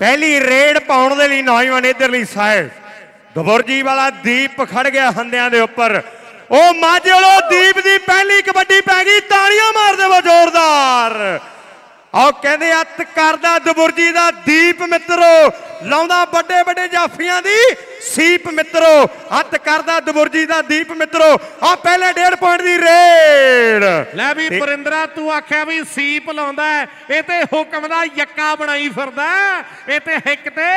पहली रेड पाने के लिए नौजवान इधरली साइड दबुरजी वाला दीप खड़ गया हंधिया के उपर। ओ माजलो दीप की पहली कबड्डी पै गई, तालियां मार देवो जोरदार। आओ कहते अत करदा दबुरजी दा दीप मित्रो, लाउंदा बड़े बड़े जाफियां दी सीप मित्रो, अत करदा दबुरजी दा दीप मित्रो। आ पहले 1.5 पॉइंट दी रेड। लै भी परिंदरा तू आख्या भी सीप लाउंदा है, इह ते हुकम दा यक्का बनाई फिरदा, इह ते हिक ते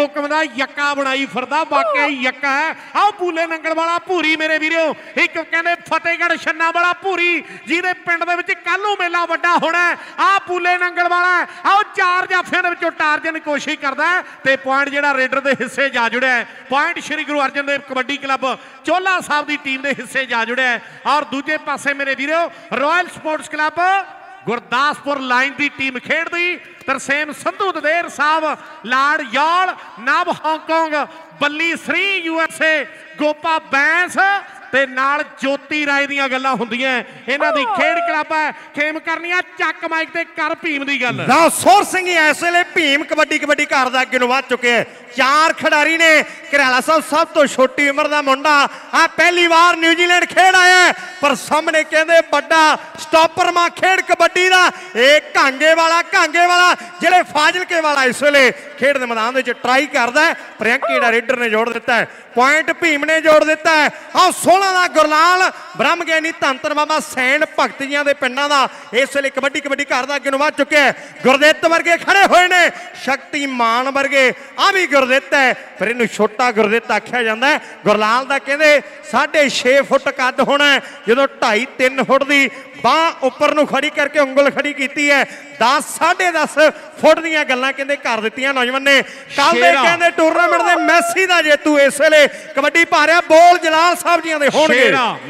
हुकम दा यक्का बनाई फिरदा, वाकई यक्का है। आओ भूले नंगल वाला भूरी मेरे वीरो, एक कहंदे फतेहगढ़ छन्ना वाला भूरी जिहदे पिंड दे विच कल नूं मेला वड्डा होणा है। आ भूले नंगल वाला आओ चार जाफियां दे विचों टारजन कोशिश करदा ते पॉइंट जिहड़ा रेडर दे हिस्से जा जुड़िया है। पॉइंट श्री गुरु अर्जन देव कबड्डी क्लब चोला साहब की टीम के हिस्से जा जुड़िया है। और दूजे पासे मेरे वीरो royal sports club Gurdaspur line की टीम खेडदी, तरसेम संधू ददेर साहब लाड़ याल नव हांगकांग बल्ली श्री यूएसए गोपा बैंस ते नाल ज्योति राय दियां गल्लां हुंदियां। इन्हां दी खेड क्लब है खेम करनिया चक माइक ते कर भीम दी गल। ला सोर सिंह इस वेले भीम कबड्डी कबड्डी घर दा अगे नूं वध चुके है। चार खिडारी ने, घराला साहब सब तो छोटी उम्र दा मुंडा, आ पहली बार न्यूजीलैंड खेड आया पर सामने कहंदे बड़ा स्टॉपर मां खेड कबड्डी दा। एक घांगे वाला जिहड़े फाजिलके वाला इस वेले खेड दे मैदान दे विच ट्राई करदा है। प्रियंकी दा रेडर ने जोड़ दिता है, पॉइंट भीम ने जोड़ दिता है। आ 16 ਦਾ ਗੁਰਲਾਲ ਬ੍ਰਹਮ ਗਿਆਨੀ ਧੰਤਰ ਬਾਬਾ ਸੈਣ ਭਗਤ ਜੀਆਂ ਦੇ ਪਿੰਡਾਂ ਦਾ ਇਸ ਵੇਲੇ ਕਬੱਡੀ ਘਰ ਦਾ ਗਿਣਵਾ ਚੁੱਕਿਆ ਹੈ। ਗੁਰਦਿੱਤ ਵਰਗੇ ਖੜੇ ਹੋਏ ਨੇ, ਸ਼ਕਤੀਮਾਨ ਵਰਗੇ, ਆ ਵੀ ਗੁਰਦਿੱਤ ਹੈ ਪਰ ਇਹਨੂੰ ਛੋਟਾ ਗੁਰਦਿੱਤ ਆਖਿਆ ਜਾਂਦਾ ਹੈ। ਗੁਰਲਾਲ ਦਾ ਕਹਿੰਦੇ 6.5 ਫੁੱਟ ਕੱਦ ਹੋਣਾ, ਜਦੋਂ 2.5-3 ਫੁੱਟ ਦੀ ਬਾਂਹ ਉੱਪਰ ਨੂੰ ਖੜੀ ਕਰਕੇ ਉਂਗਲ ਖੜੀ ਕੀਤੀ ਹੈ। 10-10.5 ਫੁੱਟ ਦੀਆਂ ਗੱਲਾਂ ਕਹਿੰਦੇ ਕਰ ਦਿੱਤੀਆਂ ਨੌਜਵਾਨ ਨੇ। ਕੱਲ ਦੇ ਕਹਿੰਦੇ ਟੂਰਨਾਮੈਂਟ ਦੇ ਮੈਸੀ ਦਾ ਜੇਤੂ ਇਸ ਵੇਲੇ ਕਬੱਡੀ ਪਾ ਰਿਹਾ, ਬੋਲ ਜਲਾਲ ਸਾਹਿਬ ਜੀਆਂ ਦੇ ਹੋਣਗੇ।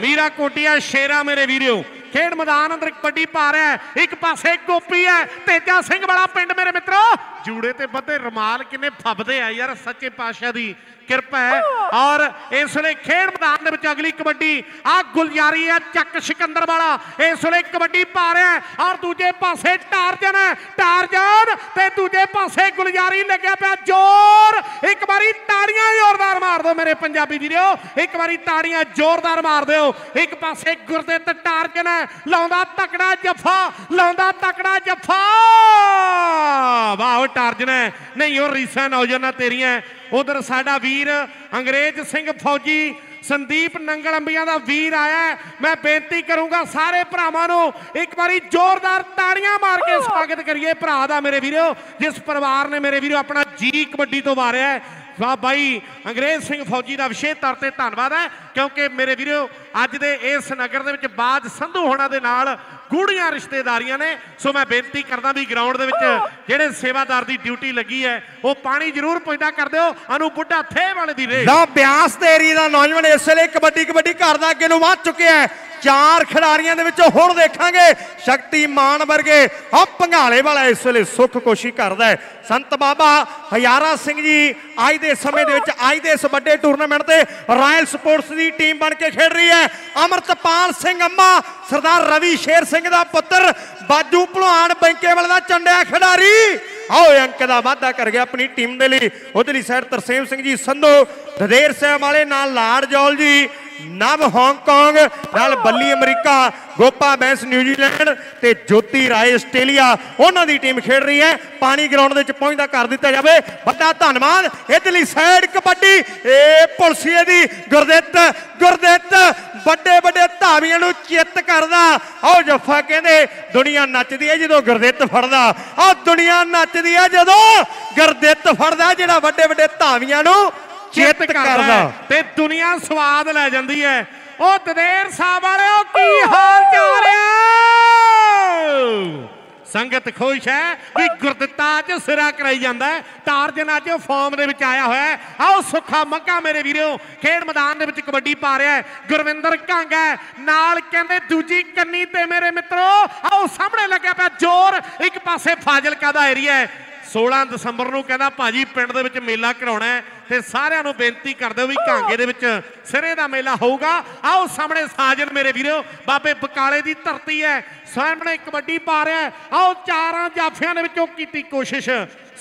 मीरा कोटिया शेरा मेरे वीरियो खेड मैदान अंदर कबड्डी पा रहा है। एक पासे गोपी है, तेजा सिंह वाला पिंड मेरे मित्रों, जूड़े ते बधे रुमाल किने फबदे आ यार, सच्चे पातशाह दी कृपा है। और इस वेले खेड मैदान दे विच अगली कबड्डी आ गुलजारी है, चक सिकंदर वाला इस वेले कबड्डी पा रहा है। और दूजे पासे टारजन है, टारजन ते दूजे पासे गुलजारी लग्या पिया जोर। एक बारी ताड़ियां जोरदार मार दो मेरे पंजाबी वीरो, एक बारी ताड़ियां जोरदार मार दो। एक पासे गुरदित टारजन है, लाउंदा तकड़ा जफा, लाउंदा तकड़ा जफा। वाह टारजन है, नहीं और रीसा नौजना तेरियां। उधर साडा वीर अंग्रेज सिंह फौजी संदीप नंगल अंबिया दा वीर आया है। मैं बेनती करूंगा सारे भरावां नूं एक बारी जोरदार ताड़ियां मार के स्वागत करिए भरा दा मेरे वीरो, जिस परिवार ने मेरे वीरो अपना जी कबड्डी तो वारिया है। वाह भाई अंग्रेज सिंह फौजी का विशेष तौर पर धन्यवाद है, क्योंकि मेरे वीरो अज दे इस नगर दे विच बाज संधू होणा दे नाल गूढ़ियां रिश्तेदारियां ने। सो मैं बेनती करदा भी ग्राउंड दे विच जेड़े सेवादार दी ड्यूटी लगी है वो पानी जरूर पहुंचा कर दिओ। अनु बुड्ढा थे वाले दी रेड। ब्यास दे एरिया दा नौजवान इस वेले कबड्डी घर दा अगे नूं वध चुकिया है। चार खिडारियां दे विचों हुण देखांगे शक्तिमान वर्गे, आ पंघाले वाला इस वेले सुख कोशिश करदा है। संत बाबा हजारा सिंह जी अज दे समय दे विच अज दे इस वड्डे टूरनामेंट ते रॉयल स्पोर्ट्स दी टीम बन के खेड रही है। अमृतपाल सिंह अम्मा सरदार रवि शेर सिंह दा पुत्र, बाजू भलवान बैंके वाले दा चंडिया खिडारी, आओ अंक का वाधा कर गया अपनी टीम के लिए। उधरली साइड तरसेम सिंह जी संधू ददेर साहब वाले, नाल लाड़ जौल जी नव हांगकांग, नाल बल्ली अमरीका, गोपा बैंस न्यूजीलैंड ते ज्योति राय आस्ट्रेलिया, उन्हां दी टीम खेड रही है। पानी ग्राउंड दे विच पहुंचदा कर दिता जावे, बड़ा धन्नवाद। इधरली साइड कबड्डी ए पुलसीए दी गुरदित बड़े बड़े धावियां नूं चित करदा। आओ जफा कहंदे दुनिया नचदी है जदों गुरदित फड़दा, आओ दुनिया नचदी है जदों गुरदित फड़दा, जिहड़ा बड़े बड़े धावियां नूं चेत करदा ते दुनिया स्वाद लै जांदी है। ओ ददेर साहब वाले की हाल चाल है? संगत खुश है भी गुरदित्ता च सिरा कराई जाता है, टारजन अज फॉर्म दे विच आया होया है। आओ सुखा मग्गा मेरे वीरो खेड मैदान दे विच कबड्डी पा रहा है। गुरविंदर कांगा नाल कहंदे दूजी कन्नी ते मेरे मित्रों, आओ सामने लग्या पिया जोर। एक पासे फाजिलका दा एरिया है, 16 दिसंबर को कहना भाजी पिंड दे विच मेला कराउणा है ते सारिआं नूं बेनती कर दो भी कांगे दे विच सिरे दा मेला होऊगा। आओ सामने साजन मेरे वीरो बाबे बकाले दी धरती है, सामने कबड्डी पा रहा है। आओ चारां जाफियां दे विचों कीती कोशिश,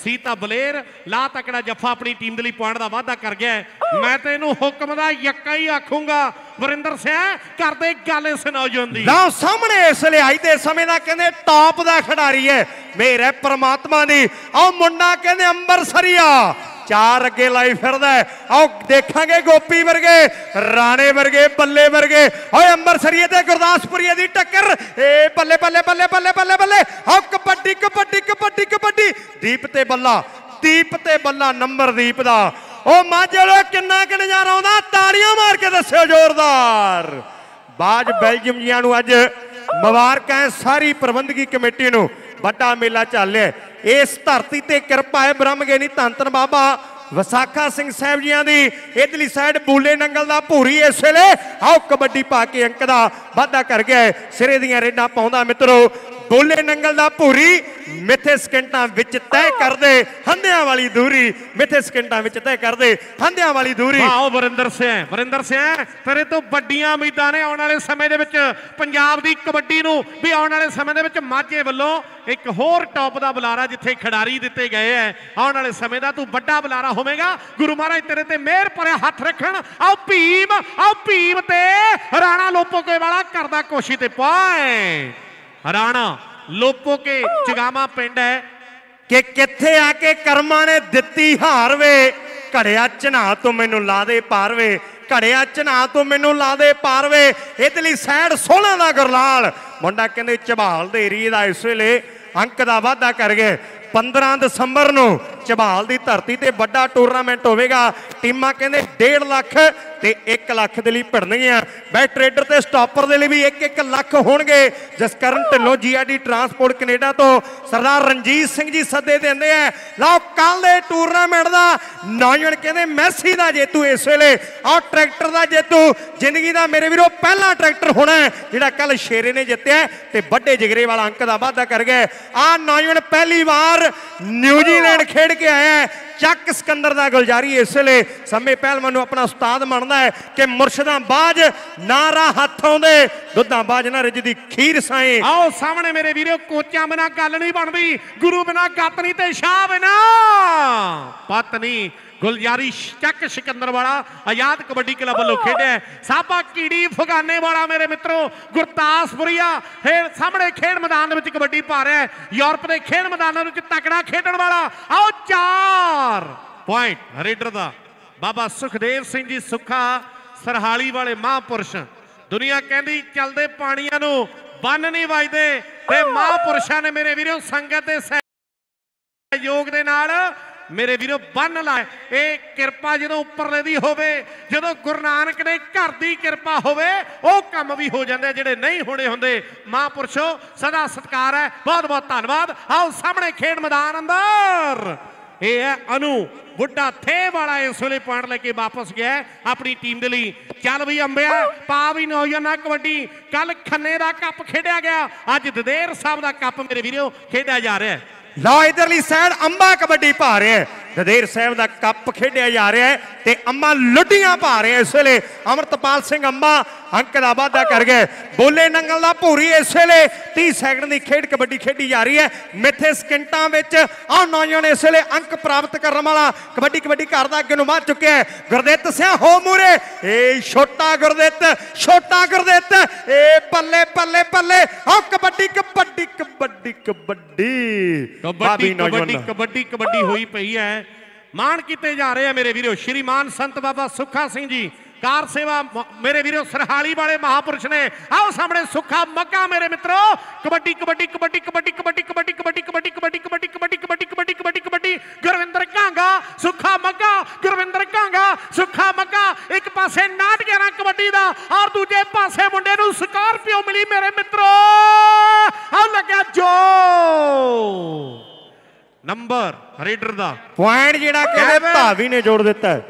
सीता बलेर ला तकड़ा जफा अपनी टीम के लिए पॉइंट का वाधा कर गया है। मैं तो इनू हुक्म का यक्का ही आखूंगा वरिंदर सिंह करते गल सुनाओजन दी ना सामने इसलिए आई दे समय ना कहने टॉप का खिडारी है मेरे परमात्मा दी और मुंडा कहने अंबरसरिया चार अगे लाई फिरदा है। आओ देखांगे गोपी वर्गे राणे वर्गे बल्ले वर्गे और अंबरसरिए ते गुरदासपुरिए दी टक्कर ए बल्ले बल्ले बल्ले बल्ले बल्ले बल्ले आओ कबड्डी कबड्डी कबड्डी कबड्डी दीप ते बल्ला नंबर दीप दा ओ माजड़ो किन्ना क नजारा आउंदा ताड़ियां मार के दस्सियो जोरदार। बाज बेल्जियम जियां नूं अज मुबारक है सारी प्रबंधकी कमेटी नूं ਵੱਡਾ ਮੇਲਾ ਚੱਲ ਰਿਹਾ ਇਸ ਧਰਤੀ ਤੇ ਕਿਰਪਾ ਹੈ ਬ੍ਰਹਮਗਿਆਨੀ ਧੰਨ ਧੰਨ ਬਾਬਾ ਵਿਸਾਖਾ ਸਿੰਘ ਸਾਹਿਬ ਜੀਆਂ ਦੀ ਇਧਰਲੀ ਸਾਈਡ ਬੂਲੇ ਨੰਗਲ ਦਾ ਭੂਰੀ ਇਸ ਵੇਲੇ ਆਓ ਕਬੱਡੀ ਪਾ ਕੇ ਅੰਕ ਦਾ ਵਾਧਾ ਕਰ ਗਿਆ ਹੈ ਸਿਰੇ ਦੀਆਂ ਰੇਡਾਂ ਪਾਉਂਦਾ ਮਿੱਤਰੋ ਬੂਲੇ ਨੰਗਲ ਦਾ ਭੂਰੀ ਮਿੱਥੇ ਸਕਿੰਟਾਂ ਵਿੱਚ ਤੈਅ ਕਰਦੇ ਹੰਦਿਆਂ ਵਾਲੀ ਦੂਰੀ ਮਿੱਥੇ ਸਕਿੰਟਾਂ ਵਿੱਚ ਤੈਅ ਕਰਦੇ ਹੰਦਿਆਂ ਵਾਲੀ ਦੂਰੀ। ਆਓ ਵਰਿੰਦਰ ਸਿੰਘ ਤੇਰੇ ਤੋਂ ਵੱਡੀਆਂ ਉਮੀਦਾਂ ਨੇ ਆਉਣ ਵਾਲੇ ਸਮੇਂ ਦੇ ਵਿੱਚ ਪੰਜਾਬ ਦੀ ਕਬੱਡੀ ਨੂੰ ਵੀ ਆਉਣ ਵਾਲੇ ਸਮੇਂ ਦੇ ਵਿੱਚ ਮਾਝੇ ਵੱਲੋਂ एक होर टॉप का बुलारा जिथे खिडारी दिते गए है आने वाले समय का तू बड़ा बुलारा होवेगा। गुरु महाराज तेरे ते मेहर भरे हाथ रखन। आओ भीम ते राणा लोपोके वाला करदा कोशी ते पाए राणा लोपोके जगामा पिंड है कि किथे आके कर्मा ने दिती हार वे घड़िया चना तो मैनू ला दे पार वे घड़िया चना तो मैनू ला दे पार वे। इधरली साइड 16 का गुरलाल मुंडा कहते झबाल दे एरिए का इस वेले अंक का वाधा कर गए। 15 दिसंबर को झबाल की धरती पर बड़ा टूरनामेंट होगा। टीमां कहते 1.5 लाख ते 1 लाख के लिए भिड़नगियां बैट रेडर ते स्टॉपर के लिए भी 1-1 लाख होणगे। Jaskaran Dhillon GID transport Canada तो सरदार रणजीत सिंह जी सदे देंदे है। लो कल दे टूरनामेंट का नायण कहते मैसी का जेतू इस वेले और ट्रैक्टर का जेतू जिंदगी का मेरे वीरों पहला ट्रैक्टर होना है जिहड़ा कल शेरे ने जितया ते बड़े जिगरे वाला अंक का वाधा कर गया। आ नायण पहली बार न्यूजीलैंड खेड के आया है। ਚੱਕ ਸਿਕੰਦਰ ਦਾ ਗੁਲਜ਼ਾਰੀ ਇਸਲੇ ਸੰਮੇ ਪਹਿਲਵਾਨ ਨੂੰ ਆਪਣਾ ਉਸਤਾਦ ਮੰਨਦਾ ਹੈ ਕਿ ਮੁਰਸ਼ਿਦਾਂ ਬਾਜ ਨਾਰਾ ਹੱਥ ਆਉਂਦੇ ਦੁੱਧਾਂ ਬਾਜ ਨਾ ਰਿਜਦੀ ਖੀਰ ਸਾਏ। ਆਓ ਸਾਹਮਣੇ ਮੇਰੇ ਵੀਰੋ ਕੋਚਾਂ ਬਿਨਾ ਗੱਲ ਨਹੀਂ ਬਣਦੀ ਗੁਰੂ ਬਿਨਾ ਗੱਤ ਨਹੀਂ ਤੇ ਸ਼ਾਹ ਬਿਨਾ ਪਤ ਨਹੀਂ। गुलजारी चक सिकंदर वाला आजाद कबड्डी क्लब वालों खेड है। साबा कीड़ी फगाने वाला मेरे मित्रों गुरदासपुरिया सामने खेड मैदान कबड्डी पा रहा है। यूरोप के खेड मैदान तकड़ा खेडन वाला आओ 4 पॉइंट रेडर का बाबा सुखदेव सिंह जी सुखा सरहाली वाले महापुरुष दुनिया कहती चलते पानिया नूं बन नहीं वजदे ते महापुरुषां ने मेरे वीरों संगत के सहयोग दे नाल मेरे वीरों बन लाए ये किरपा जो उपरले दी होवे जो गुरु नानक ने घर की किरपा होवे वो काम भी हो जाते जिहड़े नहीं होने होंगे। महापुरुषों सदा सत्कार है बहुत बहुत धन्यवाद। आओ सामने खेड मैदान अंदर ये है अनु बुढ़ा थे वाला इस वे पॉइंट लेके वापस गया अपनी टीम के लिए। चल भी अंबिया पा भी नौजना कबड्डी कल खन्ने का कप खेडिया गया अज ददेर साहब का कप मेरे वीरों खेडिया जा रहा है। लो इधरली साइड अंबा कबड्डी पा रहे हैं ददेर साहब का कप खेडिया जा रहा है ते अंबा लुड्डियां पा रहे हैं। इस वेले अमृतपाल सिंह अंबा अंक का वाधा कर गए। बोले नंगल का भूरी इस वेले 30 सैकंड की खेड कबड्डी खेडी जा रही है मिथे सकिंटा और नौजवान इस वेले अंक प्राप्त करने वाला कबड्डी कबड्डी घर का अगे मार चुके हैं। गुरदित सिंह हो मूरे ए छोटा गुरदित ए पल्ले पल्ले पल्ले और कबड्डी कबड्डी कबड्डी कबड्डी कबड्डी कबड्डी कबड्डी कबड्डी हुई पई है। माण किते जा रहे हैं मेरे वीरों श्रीमान संत बाबा सुखा सिंह जी कार सेवा मेरे वीरों सरहाली वाले महापुरुष ने। आओ सामने सुखा मक्का मेरे मित्रों कबड्डी कबड्डी कबड्डी कबड्डी कबड्डी कबड्डी कबड्डी कबड्डी कबड्डी कबड्डी कबड्डी कबड्डी कबड्डी कबड्डी कबड्डी गुरविंदर कांगा सुखा मक्का गुरविंदर कांगा सुखा मक्का एक पासे नाट गया कबड्डी का और दूजे पासे मुंडे नूं स्कॉर्पियो मिली मेरे मित्रों आओ लग्या जो नंबर रेडर दा पॉइंट जिहड़ा कहते भावी ने जोड़ दिता है।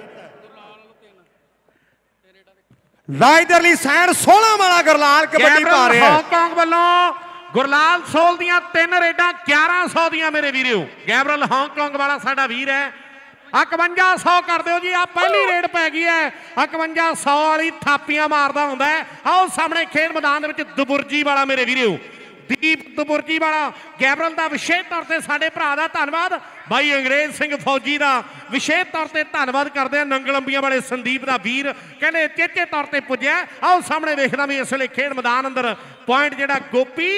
लाइदरली साइड 16 वाला गुरलाल कबड्डी पा रहा है हांगकांग वालों गुरलाल सोल दियां 3 रेडा 1100 दियां मेरे वीरों गैबरल हांगकांग वाला साडा वीर है 5100 कर दो जी। आ पहली रेड पै गई है 5100 वाली थापियां मारदा हुंदा है। आओ सामने खेल मैदान दे विच दुबुर्जी वाला मेरे वीरों दीप दुबुर्जी वाला गैबरल का विशेष तौर पर साडे भरा दा धन्नवाद भाई अंग्रेज सिंह फौजी का विशेष तौर पर धन्यवाद करते हैं। नंगल अंबिया वाले संदीप का वीर कहने चेचे तौर पर पुज्या। आओ सामने देखना भी इस वे खेड मैदान अंदर पॉइंट जोड़ा गोपी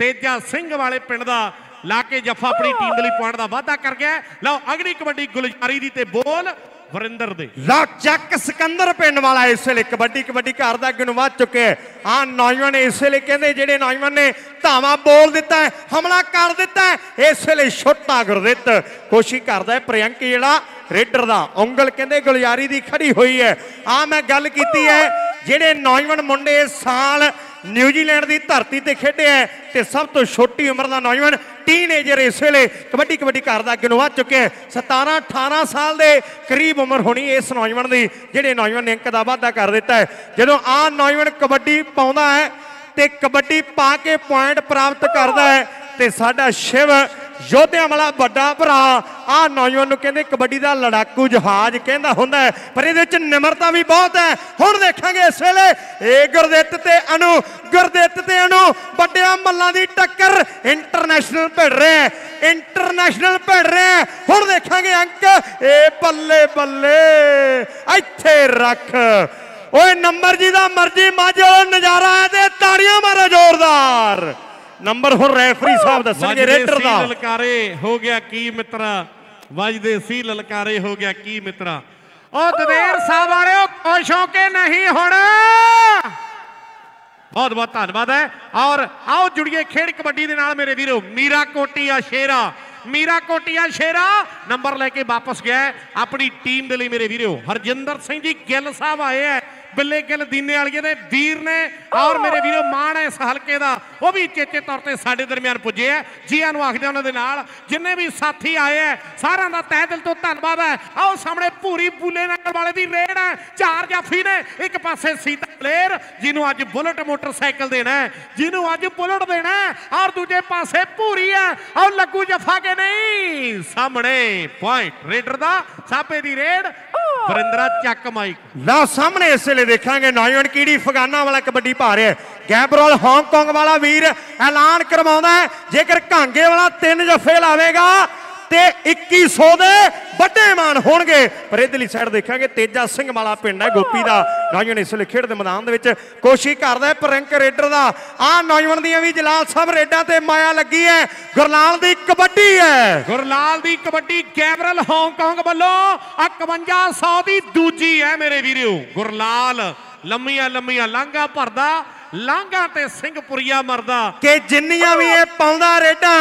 तेजा सिंह वाले पिंड का लाके जफा अपनी टीम के लिए पॉइंट का वाधा कर गया। लो अगली कबड्डी गुलजारी दी ते बोल वरिंदर दे। लो चक सिकंदर पिंड वाला इस वे कबड्डी कबड्डी घर का गिनवाद चुके हाँ नौजवान इस वे कहते जेडे नौजवान ने धावा बोल दिता है हमला कर दिता है। इस वे छोटा गुरदित कोशिश करता है प्रियंक जोड़ा रेडर का उंगल कहते गुलजारी की खड़ी हुई है। हाँ मैं गल की है जेडे नौजवान मुंडे इस साल न्यूजीलैंड की धरती पर खेडे है तो सब तो छोटी उम्र का नौजवान टीनेजर इस वे कबड्डी कबड्डी घर का गिनवा चुके हैं। 17-18 साल के करीब उम्र होनी इस नौजवान की जेडे नौजवान ने अंक का वाधा कर दिता है। जो आ नौजवान कबड्डी पाता है तो कबड्डी पा के पॉइंट प्राप्त करता है तो साडा शिव योद्धा वाला बड़ा भरा आ नौजवान कहते कबड्डी का लड़ाकू जहाज कहता होंगे पर ये निम्रता भी बहुत है। हुण देखेंगे इस वेले गुरदित ते अनु बड़िया मल्लों की टक्कर इंटरनेशनल भिड़ रहे हैं हुण देखेंगे अंक ए बल्ले बल्ले इत्थे रख ओए नंबर जी का मर्जी माजो नज़ारा है ते ताड़ियां मारो जोरदार। नंबर हो रेफरी साहब दसणगे रेडर दा ललकारे हो गया की मित्रा वजदे सी ललकारे हो गया की मित्रा। ओ दवेर साहब आ रहे हो खुश हो के नहीं होना बहुत बहुत धन्यवाद है। और आओ जुड़िए खेड कबड्डी दे नाल मेरे वीरो। मीरा कोटिया शेरा नंबर लेके वापस गया है अपनी टीम के लिए मेरे वीरो। हरजिंदर सिंह जी गिल साहब आए हैं बिल्ले गिल दीने वाले ने वीर ने और मेरे वीरो माण है इस हल्के का वह भी चेचे तौर पर साढ़े दरम्यान पुजे है। जिया आखदे उन्होंने जिन्हें भी साथी आए हैं सारा का तह दिल तो धन्यवाद है। आओ सामने भूरी बूले नगर वाले की रेड है 4 जाफी ने एक पासे सीता प्लेयर जिन्होंने अज बुलेट मोटरसाइकिल देना है और दूजे पासे भूरी है और लगू जफा के नहीं सामने पॉइंट रेडर का सापे की रेड वरिंदरा चक माइक। ला सामने इस वे देखेंगे नौजवान कीड़ी फगाना वाला कबड्डी पा रहा है। गैबरोल हांगकांग वाला वीर ऐलान करवाता है जेकर कांगे वाला 3 जफे लावेगा ते 2100 दे बड़े मान होणगे। पर इधरली साइड देखेंगे तेजा सिंह वाला पिंड है गोपी का नौजवान इस वे खेड के मैदान कोशिश करता है प्रियंक रेडर का। आ नौजवान दियां भी जलाल साहब रेडा ते माया लगी है गुरलाल की कबड्डी है गैबरल हांगकांग वालों 5100 की दूजी है मेरे वीरो। गुरलाल लम्मिया लांघा भरदा लांघा ते सिंहपुरिया मरदा के जिन्नियां भी ये पाउंदा रेडा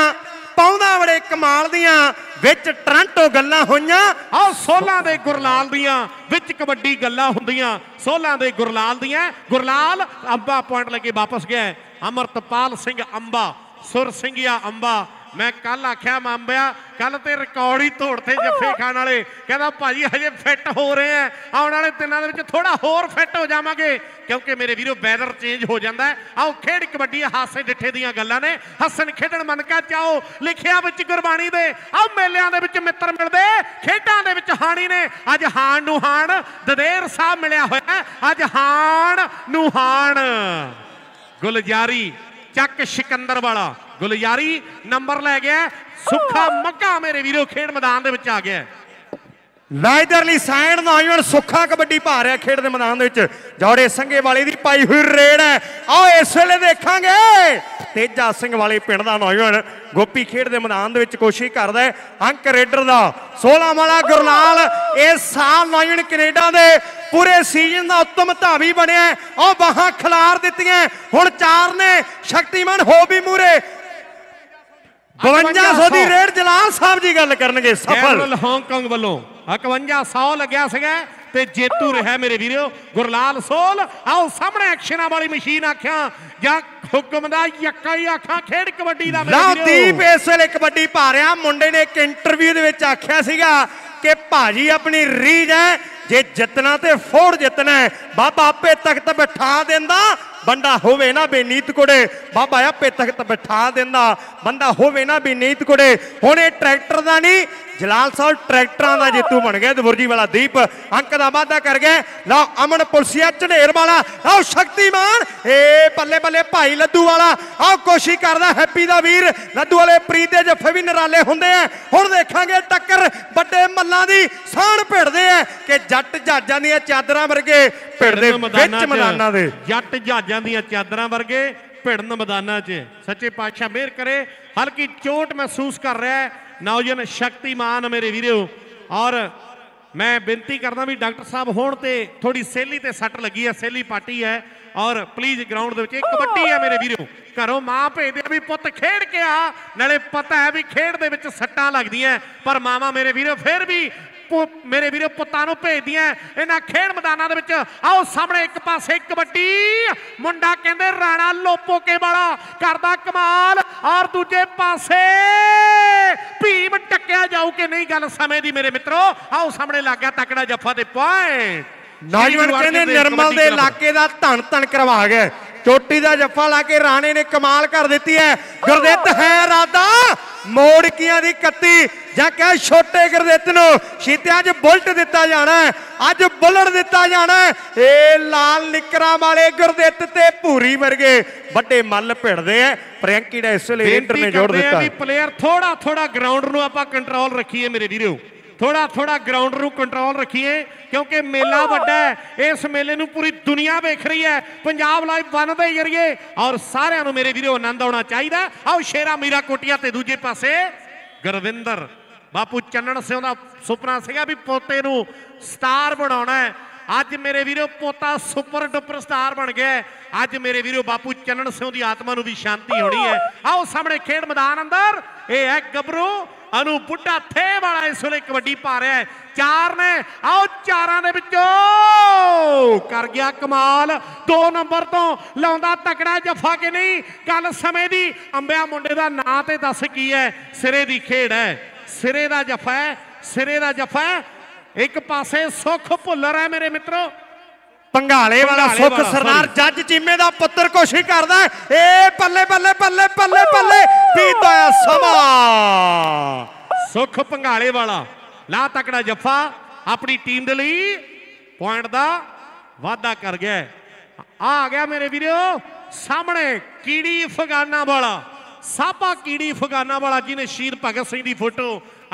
पाउंदा बड़े कमाल दियां विच टोरंटो गल्लां होईयां। आओ 16 दे गुरलाल दियां विच कबड्डी गल्लां हुंदियां 16 दे गुरलाल दियां। गुरलाल अंबा पॉइंट लेके वापस गया अमरतपाल सिंह अंबा सुर सिंघिया अंबा। मैं कल आख्या मांबिया कल तो रिकॉर्ड ही तोड़ते जफे खाने वाले कहता भाजी हजे फिट हो रहे हैं आने वाले दिनों में थोड़ा होर फिट हो जावांगे क्योंकि मेरे वीरों वैदर चेंज हो जाता है। आओ खेड कबड्डी हासे डिठे दियां गल्लां ने हसन खेडण मन का चाओ लिखिया विच गुरबाणी दे। आओ मेलियां दे विच मित्र मिलदे खेडां दे विच हाणी ने अज हाण नूं हाण ददेर साहब मिलिया होया अज हाण नूं हाण। गुलजारी चक सिकंदर वाला गुलजारी नंबर लै गया सुखा मक्का मेरे वीरों खेड मैदान दे विच आ गया। लाइदरली साइड नौजवान सुखा कबड्डी पा रहा खेड के मैदान जौड़े संघे वाले की पाई हुई रेड है। आओ इस वे देखांगे तेजा सिंह वाले पिंड का नौजवान गोपी खेड के मैदान कोशिश करता है अंक रेडर का 16 वाला गुरलाल इस साल नौजवान कनेडा के पूरे सीजन का उत्तम धावी बनिया और बाहां खिलार दित्तियां हुण 4 ने शक्तिमान हो भी मूरे 5200 की रेड जलाल साहब जी गल करनगे सफल हांगकांग वालों 5100 लग्या सीगा ते जेतू रहा मेरे वीरो गुरलाल सोल। आओ सामने एक्शन वाली मशीन आख्या या हुक्म दा यक्का ही आखा खेड कबड्डी दा दीप इस वे कबड्डी पा रहा मुंडे ने एक इंटरव्यू दे विच आख्या सीगा कि भाजी अपनी रीज है जे जितना ते फोड़ जितना है, बाबा आपे तख्त बिठा देंदा, बंदा होवे ना बेनीत कोड़े। बाबा आपे तख्त बिठा देंदा, बंदा होवे ना बेनीत कोड़े। हुण इह ट्रैक्टर दा नहीं, जलाल साहब ट्रैक्टरां दा जेतू बन गया। दुरजी वाला दीप अंक दा वाधा कर गए। लो अमन पुलसिया झनेर वाला, आओ शक्तिमान, ए बल्ले बल्ले भाई लद्दू वाला, आओ कोशिश करदा हैप्पी दा वीर। लद्दू वाले प्रीत दे जफे भी निराले हुंदे आ। हुण देखांगे टक्कर बड़े मल्लां दी, साण भिड़दे आ कि जट जहाजां दीयां चादरां वर्गे भिड़दे विच मैदानां दे। जट जहाजां दीयां चादरां वर्गे भिड़न मैदानां 'च। सच्चे पातशाह मेहर करे। हल्की चोट महसूस कर रहा है नौजवान शक्तिमान मेरे वीरों, और मैं बेनती करना भी डॉक्टर साहब होण ते थोड़ी सैली ते सट लगी है, सैली पाटी है, और प्लीज ग्राउंड दे विच इक कबड्डी है मेरे वीरों। घरों मां भेजदे भी पुत खेड के आ, नाले पता है भी खेड दे विच सट्टां लगदियां, पर मावां मेरे वीरों फिर भी मेरे वीरों पुत्तां नूं भेजदियां इन्हां खेड मैदानां दे विच। आओ सामने एक पासे कबड्डी, मुंडा कहंदे राणा लोपोके वाला करदा कमाल, और दूजे पासे भीम टक्किया जाऊ के नहीं, गल समय दी मेरे मित्रों। आओ सामने लग गया तकड़ा जफा ते पॉइंट। नौजवान कहंदे निर्मल दे इलाके दा धन धन करवा गए। चोटी दा जफा ला के राणे ने कमाल कर दिती है। गुरदित है रादा मोड़कियां दी कत्ती, जां कह छोटे गुरदित नूं शीते अज बुलट दिता जाना है, अज बुलट दिता जाना है। ए लाल निकरां वाले गुरदित ते भूरी वर्गे ਵੱਡੇ ਮੱਲ ਭਿੜਦੇ ਆ। ਪ੍ਰਿਯੰਕੀ ਦਾ ਇਸ ਲਈ ਇੰਟਰ ਨੇ ਜੋੜ ਦਿੱਤਾ ਵੀ ਪਲੇਅਰ ਥੋੜਾ ਥੋੜਾ ਗਰਾਊਂਡ ਨੂੰ ਆਪਾਂ ਕੰਟਰੋਲ ਰੱਖੀਏ ਮੇਰੇ ਵੀਰੋ, ਥੋੜਾ ਥੋੜਾ ਗਰਾਊਂਡ ਨੂੰ ਕੰਟਰੋਲ ਰੱਖੀਏ, ਕਿਉਂਕਿ ਮੇਲਾ ਵੱਡਾ ਹੈ। ਇਸ ਮੇਲੇ ਨੂੰ ਪੂਰੀ ਦੁਨੀਆ ਵੇਖ ਰਹੀ ਹੈ। ਪੰਜਾਬ ਲਾਈਵ ਬਣਦੇ ਹੀ ਕਰੀਏ, ਔਰ ਸਾਰਿਆਂ ਨੂੰ ਮੇਰੇ ਵੀਰੋ ਆਨੰਦ ਆਉਣਾ ਚਾਹੀਦਾ। ਆਓ ਸ਼ੇਰਾ ਮੀਰਾ ਕੋਟੀਆਂ ਤੇ ਦੂਜੇ ਪਾਸੇ ਗੁਰਵਿੰਦਰ ਬਾਪੂ ਚੰਨਣ ਸਿੰਘ ਦਾ ਸੁਪਨਾ ਸੀਗਾ ਵੀ ਪੋਤੇ ਨੂੰ ਸਟਾਰ ਬਣਾਉਣਾ ਹੈ। ਅੱਜ ਮੇਰੇ ਵੀਰੋ ਪੋਤਾ ਸੁਪਰ ਡੁਪਰ ਸਟਾਰ ਬਣ ਗਿਆ। ਅੱਜ ਮੇਰੇ ਵੀਰੋ ਬਾਪੂ ਚੰਨਣ ਸਿੰਘ ਦੀ ਆਤਮਾ ਨੂੰ ਵੀ ਸ਼ਾਂਤੀ ਹੋਣੀ ਹੈ। ਆਓ ਸਾਹਮਣੇ ਖੇਡ ਮੈਦਾਨ ਅੰਦਰ ਇਹ ਹੈ ਗੱਭਰੂ ਅਨੂ ਬੁੱਢਾ ਥੇ ਵਾਲਾ ਇਸ ਵੇਲੇ ਕਬੱਡੀ ਪਾ ਰਿਹਾ ਹੈ। ਚਾਰ ਨੇ, ਆਓ ਚਾਰਾਂ ਦੇ ਵਿੱਚੋਂ ਕਰ ਗਿਆ ਕਮਾਲ। 2 ਨੰਬਰ ਤੋਂ ਲਾਉਂਦਾ ਤਕੜਾ ਜੱਫਾ ਕਿ ਨਹੀਂ, ਗੱਲ ਸਮੇਂ ਦੀ। ਅੰਬਿਆ ਮੁੰਡੇ ਦਾ ਨਾਂ ਤੇ ਦੱਸ ਕੀ ਹੈ, ਸਿਰੇ ਦੀ ਖੇਡ ਹੈ, ਸਿਰੇ ਦਾ ਜੱਫਾ ਹੈ, ਸਿਰੇ ਦਾ ਜੱਫਾ ਹੈ। एक पासे सुख भुलर है मेरे मित्रों, पंघाले वाला सुख सरदार जज चीमे दा पुत्र कोशिश करदा है। ए बल्ले बल्ले बल्ले बल्ले बल्ले, बीता समा सुख पंघाले वाला ला तकड़ा जफा अपनी टीम दे लई पॉइंट दा वादा कर गया। आ गया मेरे वीरो सामने कीड़ी फगाना वाला, सापा कीड़ी फगाना वाला, जिन्हें शहीद भगत सिंह की फोटो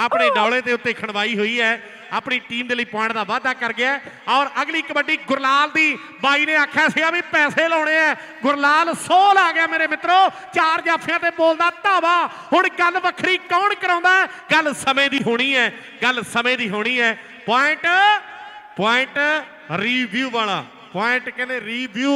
अपने डौले के उत्ते खणवाई हुई है। अपनी टीम के लिए पॉइंट का वाधा कर गया। और अगली कबड्डी गुरलाल दी, बाई ने आख्या भी पैसे लाने हैं। गुरलाल सोल आ गया मेरे मित्रों, 4 जाफिया से बोलता धावा। हुण गल वखरी कौन कराउंदा, गल समय की होनी है, गल समय की होनी है। पॉइंट पॉइंट रिव्यू वाला, पॉइंट कहते रिव्यू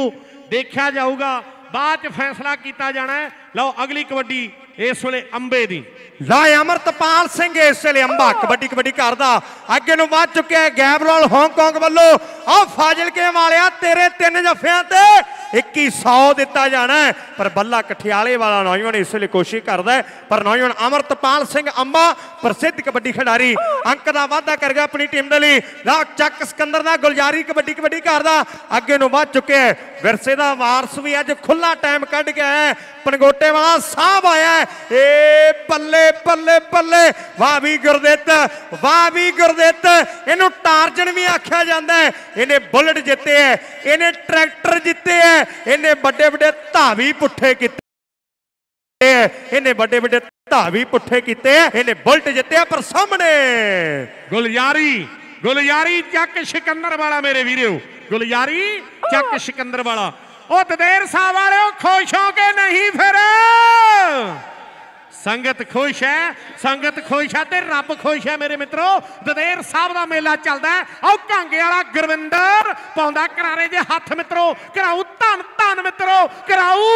देखा जाऊगा, बाद फैसला किया जाना है। लो अगली कबड्डी इस वे अंबे दी, लाए अमरतपाल सिंह इस वे अंबा कबड्डी कबड्डी करदा अगे नूं वध चुक्या है। गैबरोल हांगकांग वालों, आओ फाजिलके वालिया तेरे 3 जफियां ते 2100 दिता जाना है। पर बल्ला कठियाले वाला नौजवान इस वे कोशिश करदा है, पर नौजवान अमरतपाल सिंह अंबा प्रसिद्ध कबड्डी खिडारी अंक का वाधा कर गया अपनी टीम के लिए। लो चक सिकंदर दा गुलजारी कबड्डी कबड्डी करदा अगे नूं वध चुक्या है। विरसे दा वारस भी अज खुला टाइम कढ गया है। पनगोटे वाला साहब आया है। ए पल्ले पल्ले पल्ले, वाह भी गुरदित, वाह भी गुरदित। इनू टार्जन भी आख्या जाता है। इन्हें बुलेट जिते है, इन्हें ट्रैक्टर जिते है, इन्हें बड़े बड़े धावी पुट्ठे किते, इन्हें बड़े बड़े धावी पुट्ठे किते, इन्हें बुलेट जिते है। पर सामने गुलजारी, गुलजारी चक सिकंदर वाला मेरे वीरो, गुलजारी चक सिकंदर वाला। ओ ददेर साहब वाले खुश हो के नहीं, फिर संगत खुश है, संगत खुश है ते रब खुश है मेरे मित्रों। ददेर साहब का मेला चलता है। आओ कांगे वाला गुरविंदर पाउंदा करारे जे हथ मित्रों, कराऊ धन धन मित्रों, कराऊ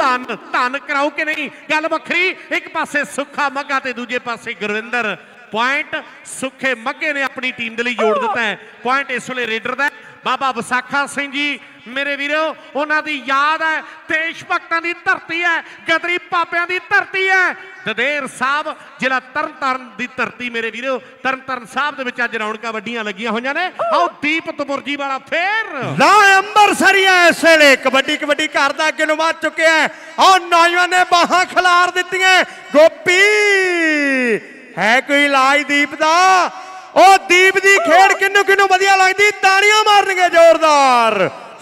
धन धन कराऊ के नहीं, गल वखरी। एक पासे सुखा मग्गा ते दूजे पासे गुरविंदर। पॉइंट सुखे मग्गे ने अपनी टीम दे लई जोड़ दिता है। पॉइंट इस वेले रेडर दा बाबा वसाखा सिंह जी मेरे वीरो उन्हां दी याद है, देश भगतां दी धरती है, गदरी पापियां दी धरती है। ददेर साहब जिला तरन तारण की धरती मेरे वीरो, तरन तारण साहब दे विच अज रौनकां वड्डियां लगियां होईयां ने। आओ दीप तपुरजी वाला फेर ला अंबरसरिया इस वेले कबड्डी कबड्डी घर दा अगे नूं वध चुके है। आओ नौजवान ने बाहां खिलार दित्तियां। गोपी है कोई इलाज दीप दा? दीप दी खेड़ किन्नू किन्नू वधिया लगदी? ताड़ियां मारनगे जोरदार।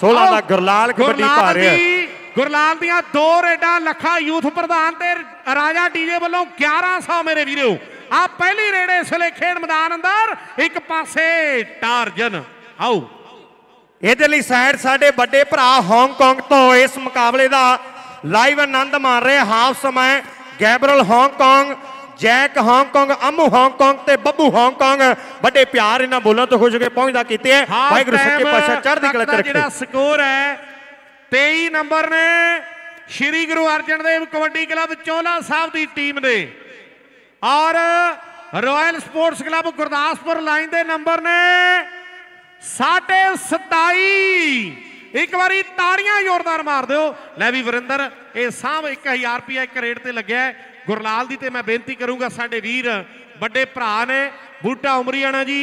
16 दा गुरलाल कबड्डी पा रहा है। गुरलाल दियां दो रेडा लखा यूथ प्रधान ते राजा डीजे वालों 1100 मेरे वीरो। आ पहली रेड़े इसले खेड़ मैदान अंदर एक पासे टारजन। आओ इहदे लई साइड साडे वड्डे भरा हांगकांग तो इस मुकाबले दा लाइव आनंद माण रहे। हाफ समय गैबरल Hong Kong, Jack Hong Kong, Amu Hong Kong ते बब्बू हांगकांग बड़े प्यार इन्हां बोलां तो खुश होकर पहुंचदा कीते है। वाहिगुरू सच्चे पातशाह चढ़दी कला रखे। जिहड़ा स्कोर है 23 नंबर ने श्री गुरु अर्जन देव कबड्डी क्लब चोहला साहब की टीम ने और royal sports club Gurdaspur line के नंबर ने 27.5। एक बारी ताड़ियां जोरदार मार दो। लै वी वरिंदर ये साहब 1000 रुपया एक रेट से लग्या है। गुरलाल दी ते मैं बेनती करूँगा साडे वीर बड़े भरा ने बूटा उमरीआणा जी